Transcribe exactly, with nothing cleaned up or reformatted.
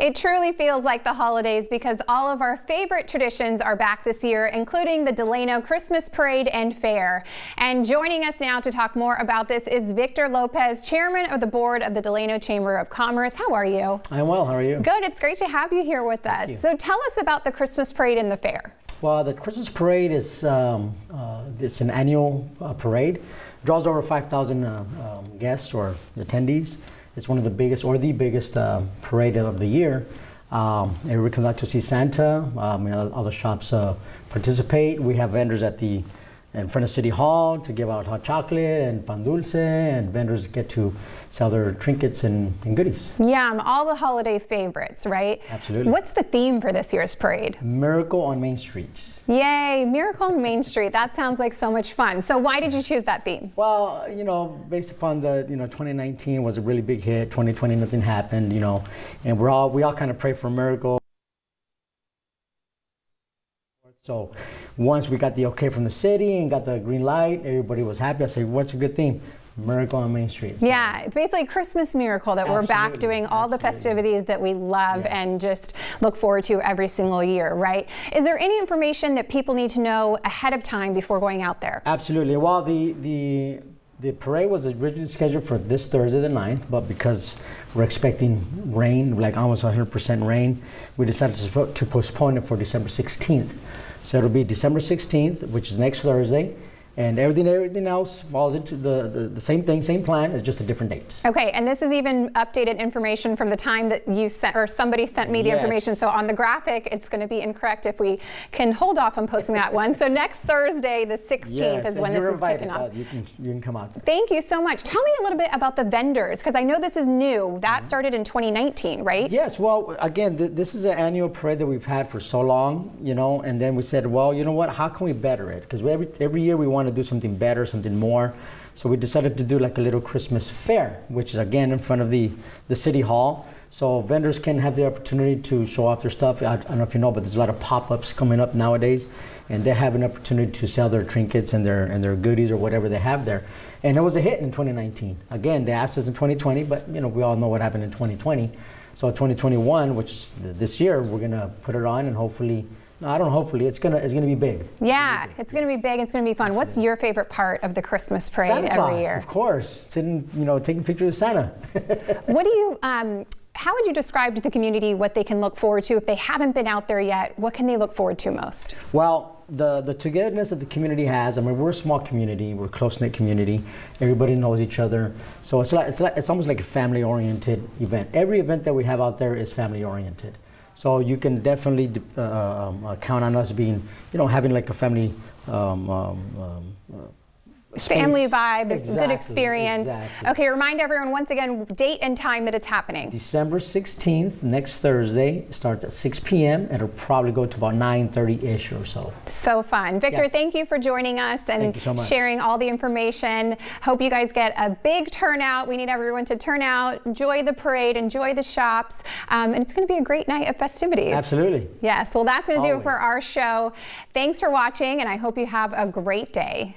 It truly feels like the holidays because all of our favorite traditions are back this year, including the Delano Christmas Parade and Fair. And joining us now to talk more about this is Victor Lopez, Chairman of the Board of the Delano Chamber of Commerce. How are you? I'm well. How are you? Good. It's great to have you here with us. So tell us about the Christmas Parade and the Fair. Well, the Christmas Parade is um, uh, it's an annual uh, parade. It draws over five thousand uh, um, guests or attendees. It's one of the biggest, or the biggest, uh, parade of the year. Um, everybody comes out to see Santa. Um, you know, all the shops uh, participate. We have vendors at the in front of City Hall to give out hot chocolate and pan dulce, and vendors get to sell their trinkets and, and goodies. Yeah, all the holiday favorites, right? Absolutely. What's the theme for this year's parade? Miracle on Main Street. Yay, Miracle on Main Street. That sounds like so much fun. So why did you choose that theme? Well, you know, based upon the, you know, twenty nineteen was a really big hit, twenty twenty nothing happened, you know, and we're all, we all kind of pray for a miracle. So once we got the okay from the city and got the green light, everybody was happy. I said, what's a good theme? Miracle on Main Street. So yeah, it's basically a Christmas miracle that absolutely, we're back doing all absolutely. the festivities that we love yes. and just look forward to every single year, right? Is there any information that people need to know ahead of time before going out there? Absolutely. Well, the, the, the parade was originally scheduled for this Thursday the ninth, but because we're expecting rain, like almost one hundred percent rain, we decided to, to postpone it for December sixteenth. So it'll be December sixteenth, which is next Thursday, and everything everything else falls into the, the, the same thing, same plan, it's just a different date. Okay, and this is even updated information from the time that you sent, or somebody sent me the yes. information, so on the graphic, it's gonna be incorrect if we can hold off on posting that one. So next Thursday, the sixteenth yes, is when this is kicking off. Uh, you, can, you can come out there. Thank you so much. Tell me a little bit about the vendors, because I know this is new. That mm-hmm. started in twenty nineteen, right? Yes, well, again, th this is an annual parade that we've had for so long, you know, and then we said, well, you know what, how can we better it? Because every, every year we want to do something better, something more. So we decided to do like a little Christmas fair, which is again in front of the, the City Hall. So vendors can have the opportunity to show off their stuff. I, I don't know if you know, but there's a lot of pop-ups coming up nowadays, and they have an opportunity to sell their trinkets and their and their goodies or whatever they have there. And it was a hit in twenty nineteen. Again, they asked us in twenty twenty, but you know, we all know what happened in twenty twenty. So twenty twenty-one, which is this year, we're gonna put it on and hopefully No, I don't hopefully, it's gonna, it's gonna be big. Yeah, it's gonna be big, it's gonna be, it's gonna be fun. Absolutely. What's your favorite part of the Christmas parade Santa Claus, every year? Of course, sitting, you know, taking pictures of Santa. What do you, um, how would you describe to the community what they can look forward to if they haven't been out there yet? What can they look forward to most? Well, the, the togetherness that the community has, I mean, we're a small community, we're a close-knit community, everybody knows each other, so it's, like, it's, like, it's almost like a family-oriented event. Every event that we have out there is family-oriented. So you can definitely uh, um, count on us being, you know, having like a family um, um, um, space. Family vibe, exactly, good experience. Exactly. Okay, remind everyone once again, date and time that it's happening. December sixteenth, next Thursday, it starts at six p m and it'll probably go to about nine thirty-ish or so. So fun. Victor, yes. thank you for joining us and so sharing all the information. Hope you guys get a big turnout. We need everyone to turn out, enjoy the parade, enjoy the shops, um, and it's going to be a great night of festivities. Absolutely. Yes, well that's going to do it for our show. Thanks for watching, and I hope you have a great day.